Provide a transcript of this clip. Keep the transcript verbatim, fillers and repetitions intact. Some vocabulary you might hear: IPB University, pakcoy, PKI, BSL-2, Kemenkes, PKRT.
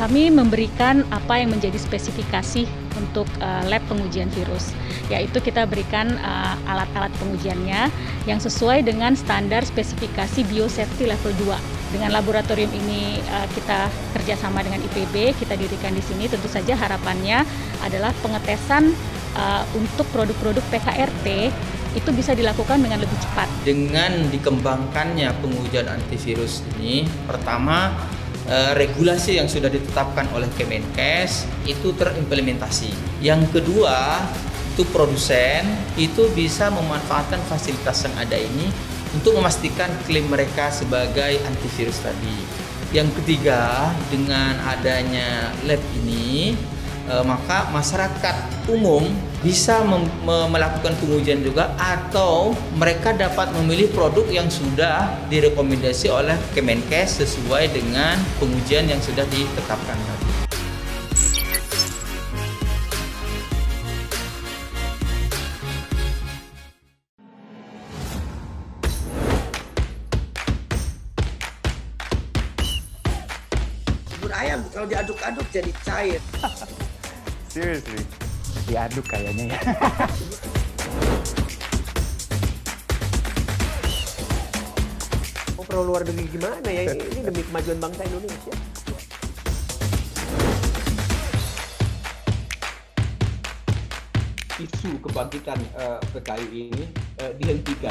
Kami memberikan apa yang menjadi spesifikasi untuk uh, lab pengujian virus, yaitu kita berikan alat-alat uh, pengujiannya yang sesuai dengan standar spesifikasi biosafety level dua. Dengan laboratorium ini uh, kita kerjasama dengan I P B, kita dirikan di sini. Tentu saja harapannya adalah pengetesan uh, untuk produk-produk P K R T itu bisa dilakukan dengan lebih cepat. Dengan dikembangkannya pengujian antivirus ini, pertama, regulasi yang sudah ditetapkan oleh Kemenkes itu terimplementasi. Yang kedua, itu produsen itu bisa memanfaatkan fasilitas yang ada ini untuk memastikan klaim mereka sebagai antivirus tadi. Yang ketiga, dengan adanya lab ini, maka masyarakat umum bisa melakukan pengujian juga, atau mereka dapat memilih produk yang sudah direkomendasi oleh Kemenkes sesuai dengan pengujian yang sudah ditetapkan tadi. Bubur ayam kalau diaduk-aduk jadi cair. Seriously? Diaduk kayaknya ya. Oh, perlu luar negeri gimana ya? Ini demi kemajuan bangsa Indonesia. Isu kebangkitan uh, P K I ini uh, dihentikan.